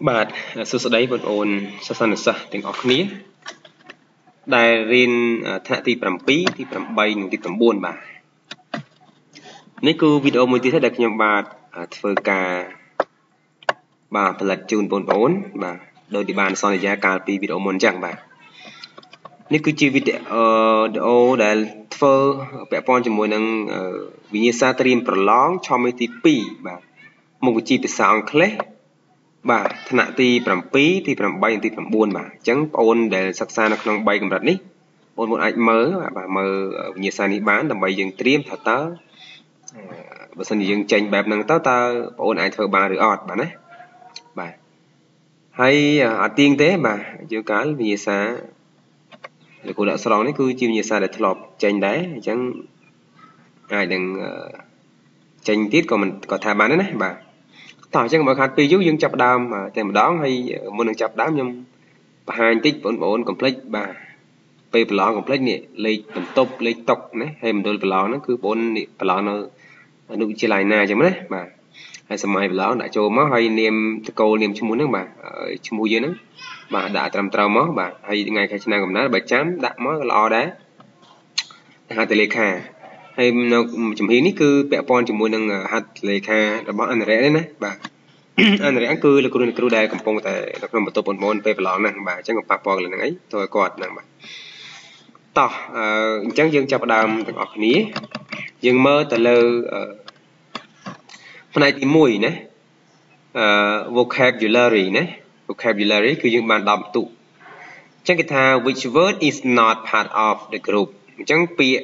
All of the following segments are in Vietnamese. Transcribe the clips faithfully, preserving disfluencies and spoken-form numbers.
Bạn sơ sơ đấy vẫn ổn sơ sơ sơ tiếng ọc ní đại riêng thạ thì phẩm pí thì phẩm bay thì phẩm buồn bà nếu cứ video mới thì sẽ được nhầm bà phơi cả bà phải lật chun bốn bốn bà đôi thì bàn so với giá cả vì video muốn chẳng bà nếu cứ chỉ video để phơi vẽ con chỉ muốn năng vì như sa trim prolong cho mấy tí pí bà một cái chi tiết sáng khé bà thân nạ ti phẩm pí thì phẩm bay thì phẩm buồn bà chẳng ôn để sắc xa nó không bay cầm rạch ní ôn một ảnh mớ bà mơ như xa ní bán tầm bay dừng triêm thật tớ bà sân dừng chanh bẹp nâng tớ tớ ôn ảnh thơ bà rửa ọt bà ná bà hay ở tiên tế bà chứ cá như xa để cô đã xa đó cứ chim như xa để thật lọc chanh đá chẳng ai đừng chanh tiết của mình có thả bán đấy ná bà thảo chẳng bà khát phí dữ dân chạp đàm mà thèm đón hay muốn được chạp đám nhưng bà hành tích bốn bốn complex bà phê bà lọ complex này lấy tầm tốc lấy tộc này hay mình đôi bà lọ nó cứ bốn bà lọ nó nụ chia lại nà chẳng đấy bà hay xa mai bà lọ đã cho má hay niềm tất cầu niềm chung muốn nâng bà chung mùi dưới nâng bà đã trầm trao má bà hay ngày khai chân nàng gồm ná bà chám đã má lọ đá hạt tề lệ khả hay nó chấm hí ní cứ bẹ pon chấm muôn năng hạt lệ kha đó bọn anh rẻ đấy nè bà anh rẻ ăn cứ là cô đơn cô đây cầm pon tại đặc biệt một tổ bốn môn về lon nè bà chẳng gặp pon là năng ấy thôi cọt nè bà tỏ chẳng dương chập đàm từ ngọc ní dương mơ từ lâu hôm nay thì mùi nè vocabulary nè vocabulary cứ dương bàn đọc tụ chẳng cái thao which word is not part of the group chẳng bịa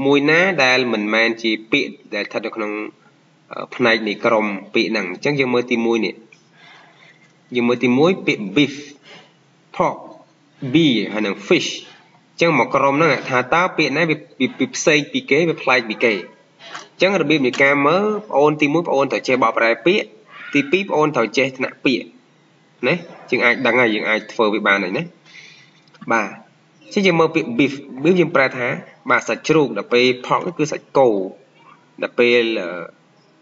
mùi ná đa mình mang chỉ bị để thật được nông phần này này cầm bị nặng chắc giờ mới tìm mùi nè giờ mới tìm mùi bị beef pork bee hay là fish chắc một cầm nó ngại thà tao bị nãy bị bị bị xây bị kế bị play bị kề chắc là bị bị cam mớ ôn tìm mùi ôn thở che bỏ ra bị thì bị ôn thở che nặng bị đấy chừng ai đang ngày chừng ai phơi bị bàn này đấy bà chứ giờ mới bị beef beef giờ pra thá bà sạch trục là phê phóng nó cứ sạch cầu là phê là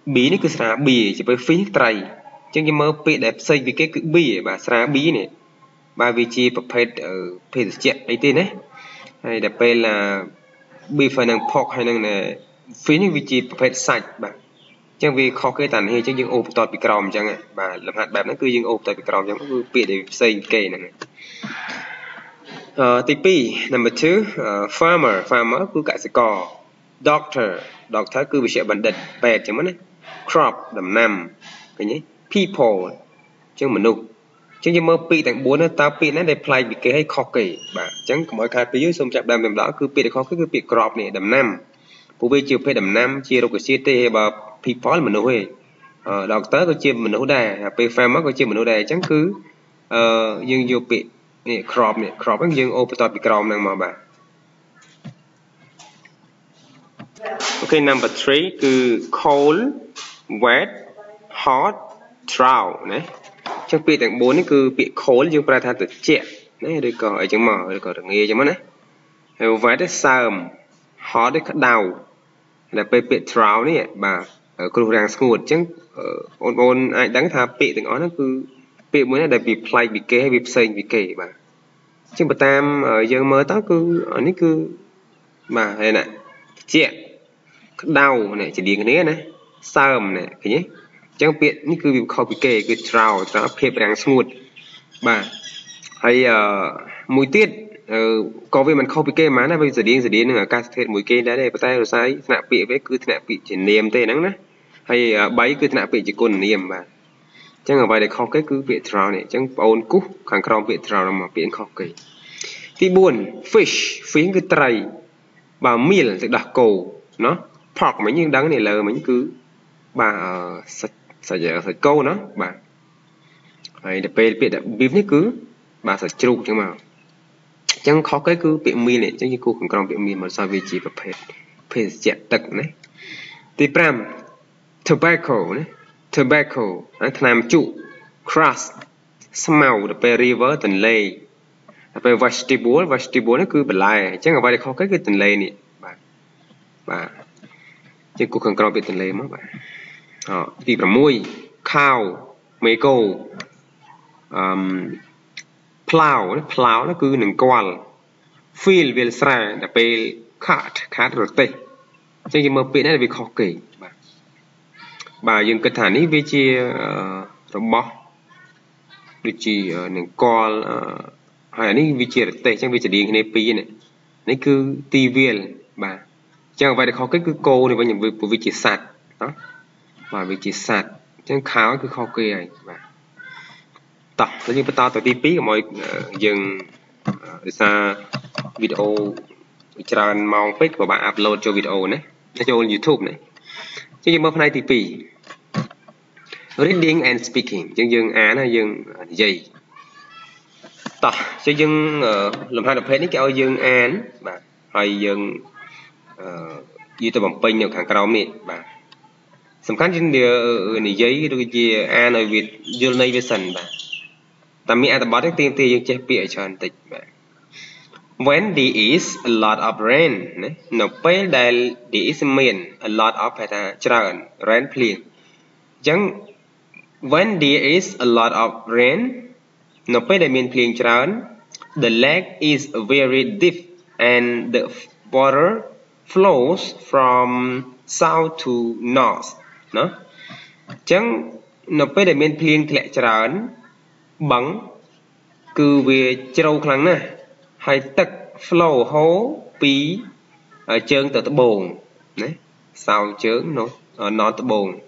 bí nó cứ sạch bì chỉ phê phí trầy chứ như mơ phê đẹp xây vì cái cứ bì bà sạch bí này bà vì chi bà phê phê chạy ấy tên ấy hay là phê là bì phần năng phọc hay năng này phí nó vì chi bà phê sạch bà chẳng vì khó cái tàn hay chẳng dừng ốp tọt bị còm chẳng ạ bà làm hạt bạp nó cứ dừng ốp tọt bị còm chẳng cứ phê để xây kê này Uh, T P number two uh, farmer farmer cứ cãi sẽ cò doctor doctor cứ bị sẽ bệnh địch bẹt chẳng mất crop đầm nằm cái nhé people chứ mình nụ chứ như mơ bị tặng bốn ta bị nó để play bị cái hay khó kể bà chẳng có mọi cái ví dụ xong chạm đàm đầm đó cứ bị để khó cái cứ bị crop này đầm nằm phụ về chiều phê đầm nằm chia đâu cái city bà people mình nụ hề uh, doctor có chia mình nụ đà pe farmer có chia mình nụ đà chẳng cứ uh, nhưng dù bị nè crop nè crop anh dương ôp tọt bị crop năng mà bà ok number three cứ cold wet hot drought nè trong bị tặng bốn cứ bị cold dương pra tha tự chẹt nè đây còn ở trong mở đây còn được nghe trong mắt nè wet là sờm hot là đào là bị bị drought nè bà ở khu vực ràng sụt chứ ôn ôn ai đáng thà bị tặng ó nó cứ bị muốn là để bị play bị kế hay bị xây bị kể bà chứ bà tam ở giờ mới tao cứ ở nít cứ mà đây này chuyện đau này chỉ điền cái này sờm này cái nhé chẳng biết nít cứ bị khó bị kể cứ trào trào phê ràng smooth bà hay uh, mùi tiết uh, có về mình khó bị kê má này bây giờ điên giờ điên ở ca thiệt mùi kê đã đây bà tay rồi sai nạp bị với cứ nạp bị chỉ niềm tê nắng đó hay uh, bấy cứ nạp bị chỉ còn niềm bà chẳng ở bài để khó cái cứ bị trào này chẳng ôn cúc kháng khom bị trào mà bị khó kì thì buồn fish phí cái trầy bà miền sẽ đặt cổ nó phọc mấy những đắng này là mấy cứ bà sạch sạch sạch câu nó bà hay để pê bị đặt bím đấy cứ bà sạch trục nhưng mà chẳng khó cái cứ bị miền này chẳng như cô kháng khom bị miền mà sao vì chỉ và phê phê chẹt tật này thì pram tobacco này tobacco làm trụ crush smell về river tần lê về vegetable vegetable nó cứ bật lại chắc là vậy khó cái cái tần lê này bà bà chứ cô cần cầu về tần lê mà bà họ thì là môi cow mấy câu um, plow plow nó cứ nâng quan fill về sra đã pe cart cart rồi tê cho nên mà pe này bị khó kể bà bà dừng cái thằng này về chia robot được chỉ nâng quan hay này về chia tê chẳng về chỉ điện này pe này này cứ tivi bà chẳng vậy để khó kể cứ cô này với những vị trí sạt đó và vị trí sạt chẳng kháo cứ khó kể này bà tập thế nhưng ta tập tivi của mọi dừng ra video tràn mong phết của bạn upload cho video này cho YouTube này chương trình hôm nay thì pì reading and speaking chương trình á là chương gì ta chương trình làm hai tập hết đấy cho chương án và hay chương YouTube bằng pin nhiều thằng cao miệt và tầm quan trên địa này giấy đôi khi á nói việt dương này về sân và tạm biệt tập báo tiếng tiếng tiếng chế bịa cho anh tịch và when there is a lot of rain nó phải là there is mean a lot of hay tràn rain please chẳng when there is a lot of rain nó phải là mean please tràn the lake is very deep and the water flows from south to north nó chẳng nó phải là mean please lệ tràn bằng cứ về trâu khăn nè hay tắc flow hố pí ở chân từ bồn đấy sao chớn nó nó từ bồn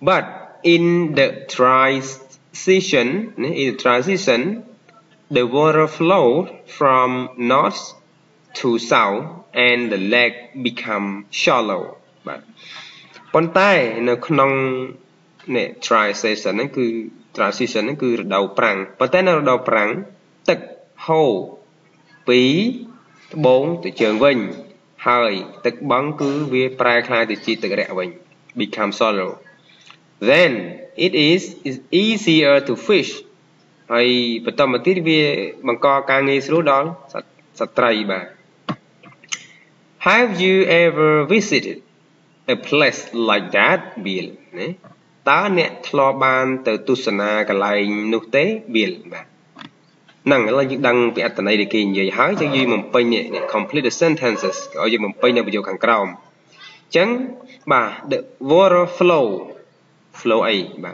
but in the transition in the transition the water flows from north to south and the lake become shallow but con tay nó không nè transition nó cứ transition nó cứ đầu prang, và tên nó đầu prang, tật hầu, pí, bốn từ trường vinh, hơi tật bắn cứ về prai khai từ chi từ rẽ vinh, become shallow. Then it is is easier to fish. Hay bắt đầu mà tiếp về bằng co càng nghe số đó, sạch trai bà. Have you ever visited a place like that, Bill? Nè. Ta nè thlo ban từ tu sana cả lại nô tế biển và nặng là những đăng về tận đây để kinh về hái cho duy mầm pin nhẹ complete the sentences ở duy mầm pin là video càng cao chẳng bà the water flow flow ấy bà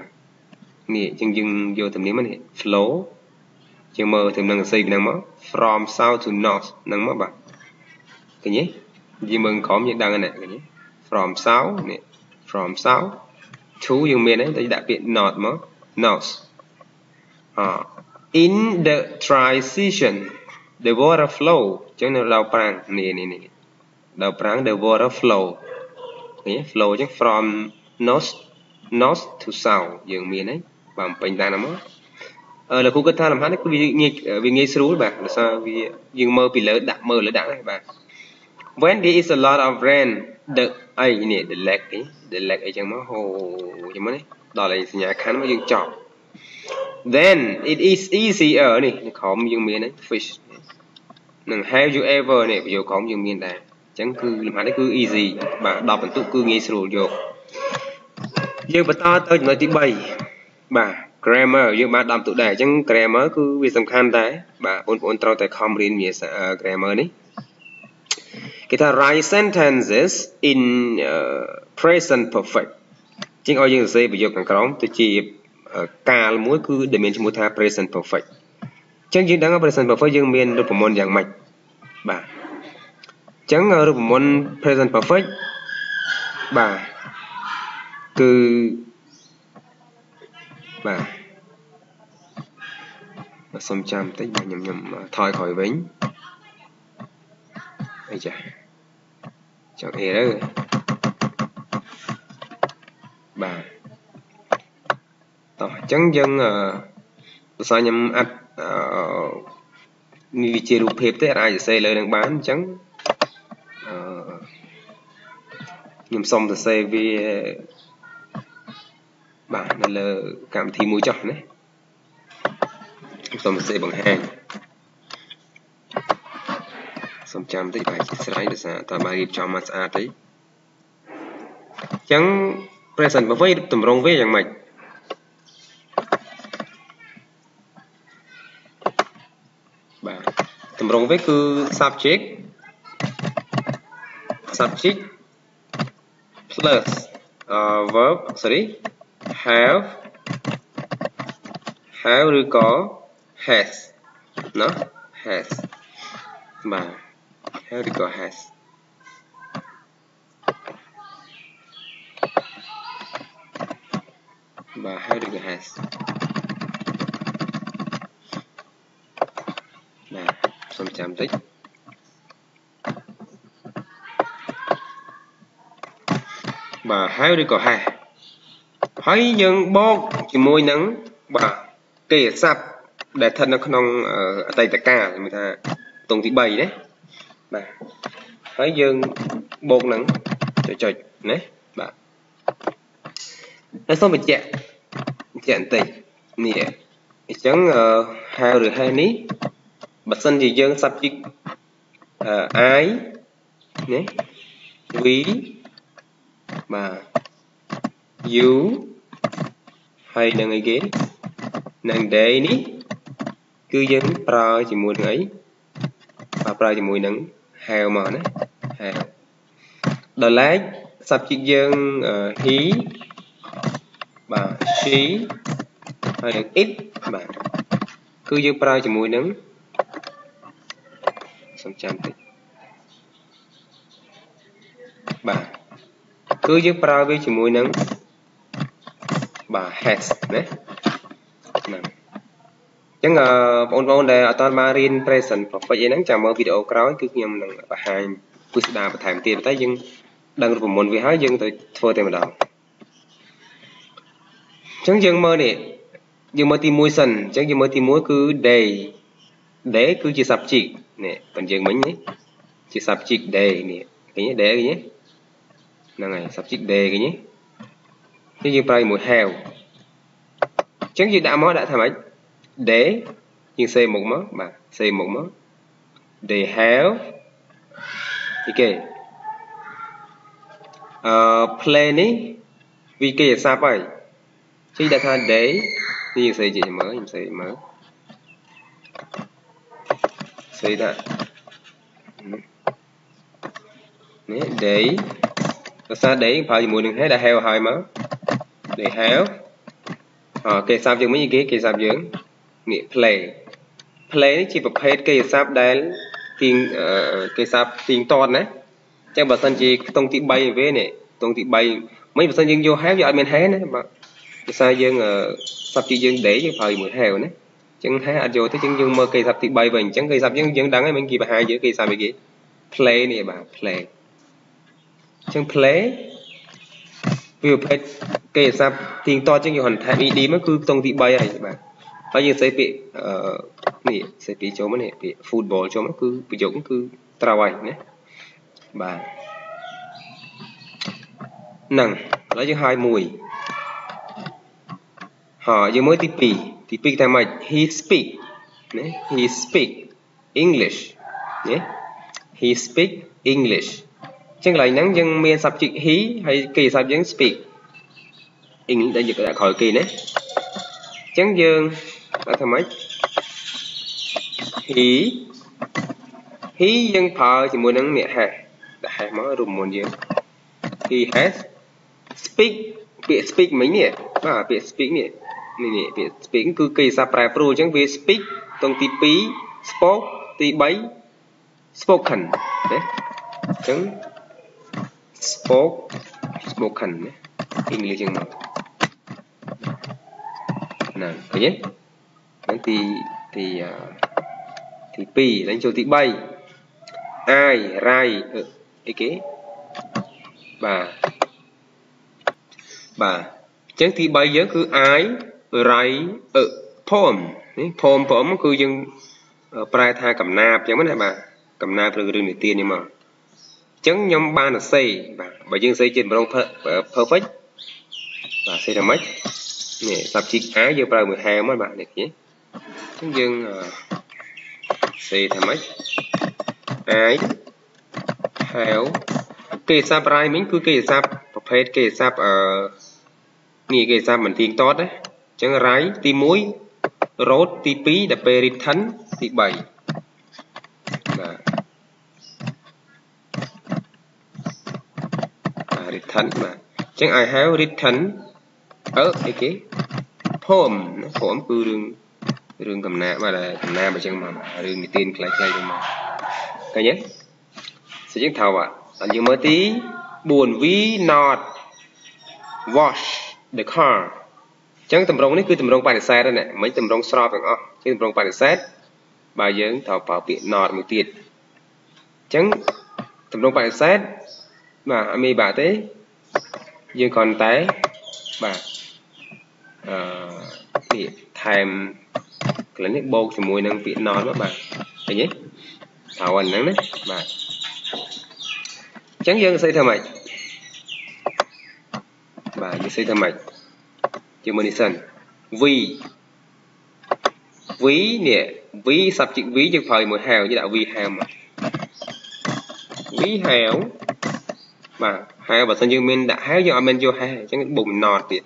nè chẳng dừng vô thầm niệm anh flow chẳng mơ thầm năng xây năng mỡ from south to north năng mỡ bà cái nhé duy mừng có những đăng này cái nhé from south nè from south chú dùng miền đấy thì đã biến north mà north. Uh, in the transition, the water flow chẳng là đầu prang nè nè nè đầu prang the water flow, nè flow chẳng from north north to south dùng miền đấy bằng bình đa nam. Ở là khu cách tha làm hát đấy vì nghe vì nghe sướng bạn là sao vì dùng mơ vì lỡ đã mơ lỡ đã này bạn. When there is a lot of rain, the ấy nè the lake ấy the lake ấy chẳng má hồ chẳng má đấy đó là nhà khán mà dừng chọn then it is easier nè không dừng miền đấy fish nè have you ever nè bây giờ không dừng miền này chẳng cứ làm hại đấy cứ easy mà đọc bản tụ cứ nghe sầu được dừng bắt ta tới nói tiếng bày bà grammar dừng mà đọc tụ đề chẳng grammar cứ vì tầm khăn đấy bà bốn bốn trâu tại không riêng miền grammar đấy cái ta write sentences in uh, present perfect. Chính ở những giây bây giờ càng cóng tôi chỉ cả mỗi cứ để miền chúng ta present perfect. Chẳng những đang ở present perfect nhưng miền được môn dạng mạch. Bà. Chẳng ở được môn present perfect. Bà. Cứ. Bà. Bà xong trăm tích bà nhầm nhầm thôi khỏi vĩnh. Ây chà. Chọn hề đó rồi bà tỏ chẳng dân à sao nhầm ạch như chê đục hiệp tới ai sẽ lời đang bán chẳng nhầm xong thật xe vì bà nên là cảm thấy mũi chọn đấy xong thật xe bằng hàng xong trăm tới bài chỉ sai được sao ta bài cho mắt a đấy chẳng present perfect tầm rong với chẳng mạch Tầm rộng với cứ subject subject plus uh, verb sorry have have rồi có has nó has mà have rồi có has và have rồi có has nè xong chạm tích bà hai đi có hai hai nhân bóc chỉ môi nắng bà kể sập để thân nó không ở tay tất cả người ta tổng thị bày đấy bà hai nhân bột nắng trời trời đấy bà nó xong mình chạy chạy tỷ nè chẳng hai rồi hai ní bật sân thì dân sắp chứ ái nhé quý mà you hay là người ghế nàng để ní cư dân pro chỉ muốn ấy và pro chỉ muốn nắng hào mà nó hào đó là sắp chứ dân uh, he và she hay là it mà cư dân pro chỉ muốn nắng xong chạm tích bà cứ giúp ra với chỉ mũi nắng bà has đấy chẳng ngờ bọn bọn đây ở toàn marine present và dễ nắng chào mơ video cáo cứ nhầm nắng bà hai cứ sẽ đào và thảm tiền tới dân đang rụp môn với hai dân tôi thôi tìm đầu chẳng dân mơ nè dân mơ tìm mũi sần chẳng dân mơ tìm mũi cứ đầy để cứ chỉ sập chỉ nè còn dương mình nhé chỉ sập chỉ đề nè cái nhé đề cái nhé là ngày sập chỉ đề cái nhé cái dương play mùi heo chẳng gì đã mó đã thầm ấy để nhưng xây một mớ mà xây một mớ để heo ok uh, play ní vì kia sập ấy chỉ đã thay để nhưng xây chỉ mới nhưng xây mới xây đã đấy sao đấy phải mùi đừng hết là heo hai má để heo ờ kê sạp dưỡng mấy cái kê sạp dưỡng nghĩa play play chỉ phải hết kê sạp đấy tiền kê sạp tiền toàn đấy chắc bà sân chỉ tông thị bay về này tông thị bay mấy bà sân dương vô heo dọa mình hé đấy mà sao dương sạp chỉ dương để chứ phải mùi heo đấy chẳng thấy anh vô thấy chẳng dương mơ cây sập thì bay mình chẳng cây sập chẳng chẳng đắng ấy mình kia bà hai giữa cây sập kia play này bà play chẳng play vừa phải cây sập tiền to chẳng nhiều hoàn thành đi đi mới cứ tông thì bay này bà bây giờ sẽ bị nè sẽ bị chỗ mới nè bị football chỗ mới cứ bị dũng cứ trao ảnh đấy bà nằng đó chứ hai mùi họ giờ mới tip thì pick tham mạch he speak né he speak English né he speak English chẳng lại nắng dân miền sập chữ he hay kỳ sập dân speak English đại dịch đã khỏi kỳ đấy chẳng dân là tham mạch he he dân thờ chỉ muốn nắng nhẹ hè đã hè mới rùm muốn dân he has speak bị speak mấy nhỉ à bị speak nhỉ nè nè speak cứ kỳ sắp ra pro chẳng vì speak tông tí pí spoke tí bấy spoken đấy chẳng spoke spoken đấy English chẳng nào nè có nhé đánh tí thì thì pí đánh cho tí bay ai rai ờ cái kế bà bà chẳng tí bay nhớ cứ ai write a poem poem poem cứ dân prai tha cầm nạp chẳng mấy này bà cầm nạp rồi rừng để tiền nhưng mà chẳng nhóm ba là xây và bà dân xây trên bông perfect và xây là mấy nè sắp chiếc á giờ prai mười hai mấy bạn này nhé chúng dân xây là mấy ái heo kê sắp prai mình cứ kê sắp perfect kê sắp ở nghe kê sắp mình tiếng tốt đấy chẳng rái tí muối rốt tí pí đập bê rít thánh tí bảy thánh mà. Chẳng I have written ở cái cái poem poem cứ rừng rừng cầm nã mà là cầm nã mà chẳng mà rừng tin lại lại mà cái nhé sẽ chứng thầu ạ anh như mới tí buồn we not wash the car chẳng tầm rong này cứ tầm rong bài sai đó nè mấy tầm rong sọp phải không chứ tầm rong bài sai bài dưỡng thầu bảo bị not một tiền chẳng tầm rong bài sai mà anh mi bà thế dương còn té bà bị thèm cái này bột thì mùi năng bị non đó bà thấy nhé thảo anh nắng đấy bà trắng dương xây thầm mạch bà như xây thầm mạch chưa môn đi sân vì ví nè ví sập chữ ví chữ thời mùi hào chứ đạo vi hào mà ví hào mà hai bà sân dương mình đã háo cho mình vô hai chẳng bụng nọt thì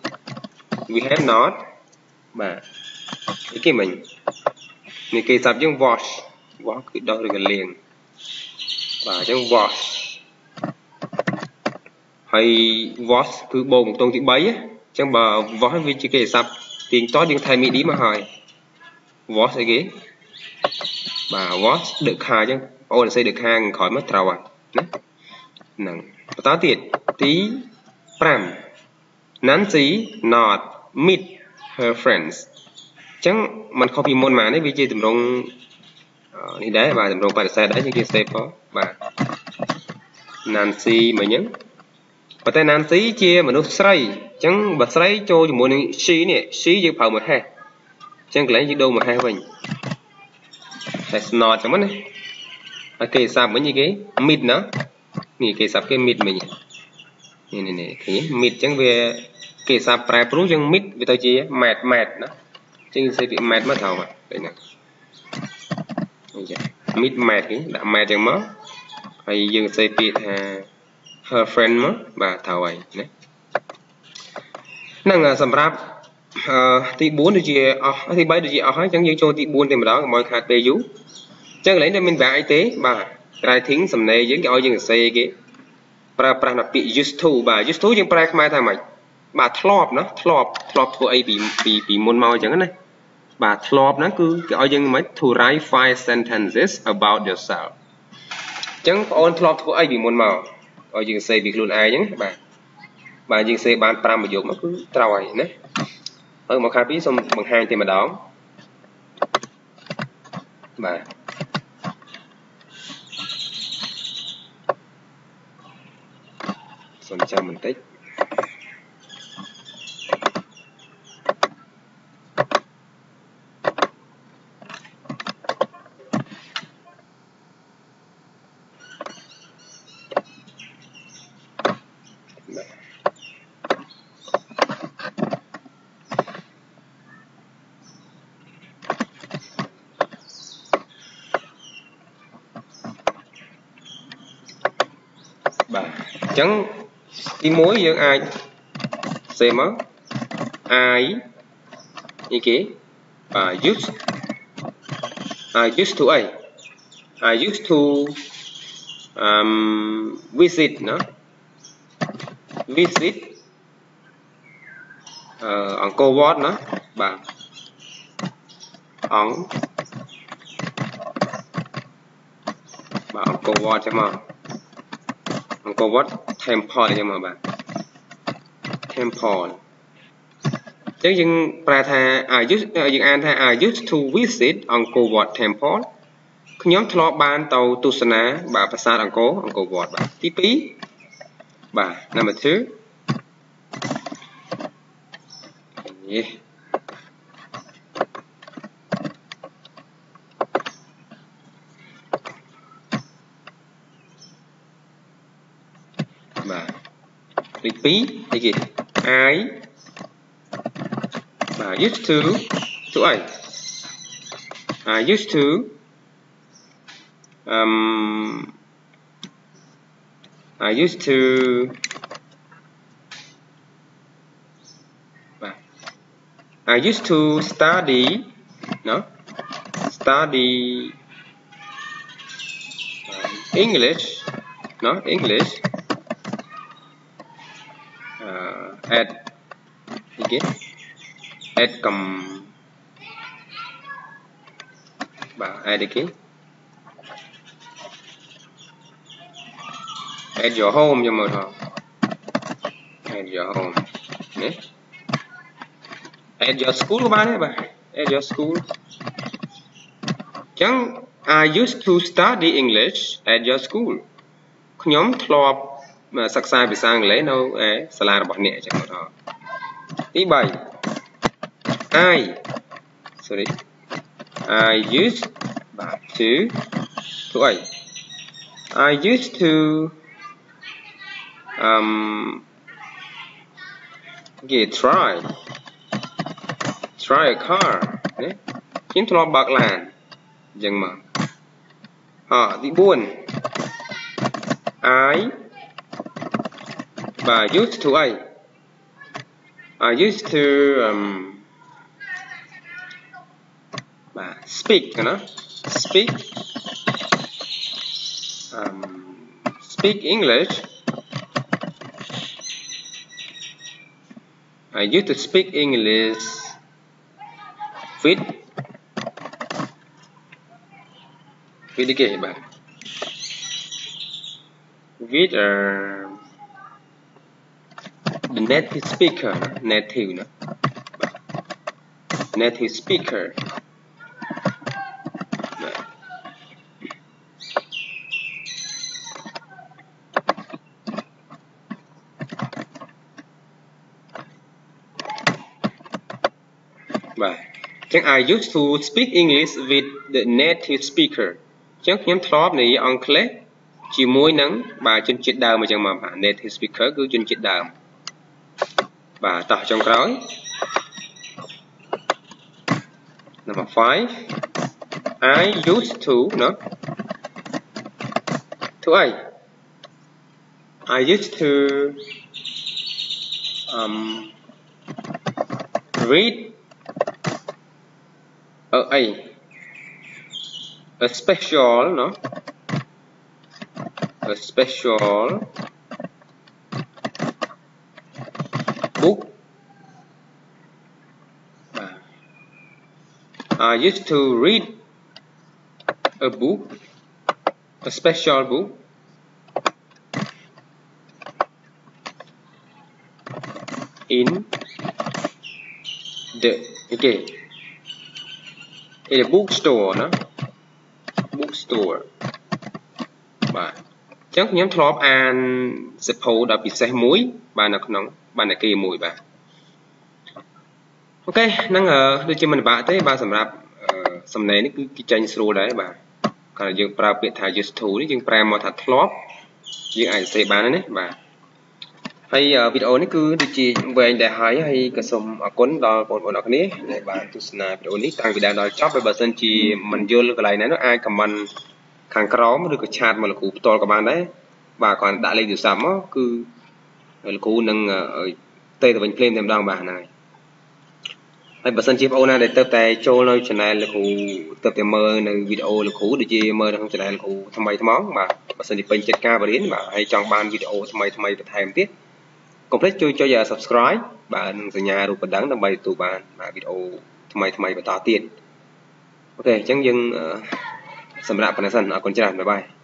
we have not mà cái kia mình mình kỳ sập trong wash wash cứ đâu được liền và trong wash hay wash cứ bồn một tôn chữ bấy trong bờ vói vì chữ kỳ sập tiền to những thầy mỹ đi mà hỏi wash cái ghế mà wash được hai chứ ôi xây được hàng khỏi mất trâu à nè tá tiệt tí pram Nancy not meet her friends. Chẳng mình copy môn mà đấy vì chơi tùm rong uh, đi đấy và tùm rong bài xe đấy chứ kia xe có và Nancy mà nhấn và tên Nancy chia mà nó xoay chẳng bà xoay cho môn này xí nè xí chứ phào một hai chẳng lấy chứ đâu mà hai mình that's not chẳng mất này à, kì sạp với như cái meet nó nghỉ kì sạp cái meet mình nè nè nè thế mít chẳng về kể sao phải prú chẳng mít về tao chỉ mệt mệt đó chứ sẽ bị mệt mất thầu mà đây nè mít mệt cái đã mệt chẳng mất hay dừng sẽ bị her friend mất và thầu ấy đấy năng là sầm ráp thì bốn được gì thì bảy được gì ở chẳng như cho thì buôn thì mà đó mọi hạt bê dú chẳng lấy cho mình về y tế bà trai thính sầm này những cái ao dừng xe cái bà bà nạp bị just thu bà just thu nhưng bà khai thả mạch bà thlop nó thlop thlop thu ấy bị bị bị môn màu chẳng này bà thlop nó cứ cái oi dân mấy to write five sentences about yourself chẳng on thlop thu ấy bị môn màu oi dân xây bị luôn ai nhé bà bà dân xây bán pram mà dùng nó cứ trao ấy nè ở một khai phí xong bằng hai thì mà đón bà còn cho mình tích chẳng cái mối giữa ai xem á ai như kì và use I used to ai I used to um, visit nó visit uh, Uncle Walt nó và ông và Uncle Walt xem không Uncle Walt temple cho mà bạn temple chứ nhưng bà thà I used nhưng anh thà I used to visit Uncle Walt temple nhóm thọ ban tàu tu sân á bà phát xa Uncle Uncle Walt bà tí tí bà number two yeah. Phí hay gì ai bà used to to ai I used to um, I used to bà I used to study nó no? Study English nó no? English add ठीक है, add कम बा add के add your home cho mọi người, add your home nhé, add your school của bạn đấy, bạn add your school. Chẳng I used to study English at your school. Nhóm club mà sắc sai bị sang lấy đâu ấy, sala bỏ nhẹ chẳng có đó. Tí bảy. I, sorry, I used to, thôi. I used to, um, get try, try a car. Đấy, kiếm club bạc làn. Dừng mà họ đi buồn I và used to I I used to um, bà speak nó speak um, speak English I used to speak English with Viết đi kể bạn Viết uh, the native speaker Native nữa Native speaker Bạn Chẳng I used to speak English with the native speaker Chắc nhóm thóp này on click chỉ mối nắng và trên chiếc đàm mà chẳng mà bạn native speaker cứ trên chiếc đàm và tạo trong khói number five I used to nó thứ hai I used to um, read ở uh, ai A special, no? A special book. I used to read a book, a special book. In the okay, in a bookstore, no? Bookstore. Bà. Chắc nhóm thọp an sẽ phổ đặc biệt xe muối. Bà nó nóng, bà nó kia mùi bà. Ok, năng ở đưa cho mình bà tới bà sẵn rạp sầm này nó cứ chanh sâu đấy bà. Còn là dương bà biệt thả dương thú đấy, dương bà mò thả thọp. Dương ảnh xe bà này bà. Hay video này cứ đưa chị về đại hái hay cơ sống ở cuốn đó bọn bọn nó cái này. Này bà tôi xin video này tăng video đó chóp với bà dân chị mình vô lưu cái này nó ai comment kháng khó mà được cái chat mà là cụ to các bạn đấy. Và còn đã lên từ sắm á cứ là cụ nâng ở tây từ bình phim thêm đoàn bà này. Hay bà dân chị video này để tập tay cho nơi trên này là cụ tập tay mơ nơi video là cụ để chị mơ trong trên này là cụ thăm mây thăm món mà bà dân chị bên chết ca và đến mà hay trong ban video thăm mây thăm mây và thèm tiếp Complete cho cho giờ subscribe bạn từ nhà rồi còn đắng đăng bài tụ bạn mà video tham mày tham mày và tỏ tiền. Ok chẳng dừng sầm rạp còn là sẵn ở còn chưa làm bye bye.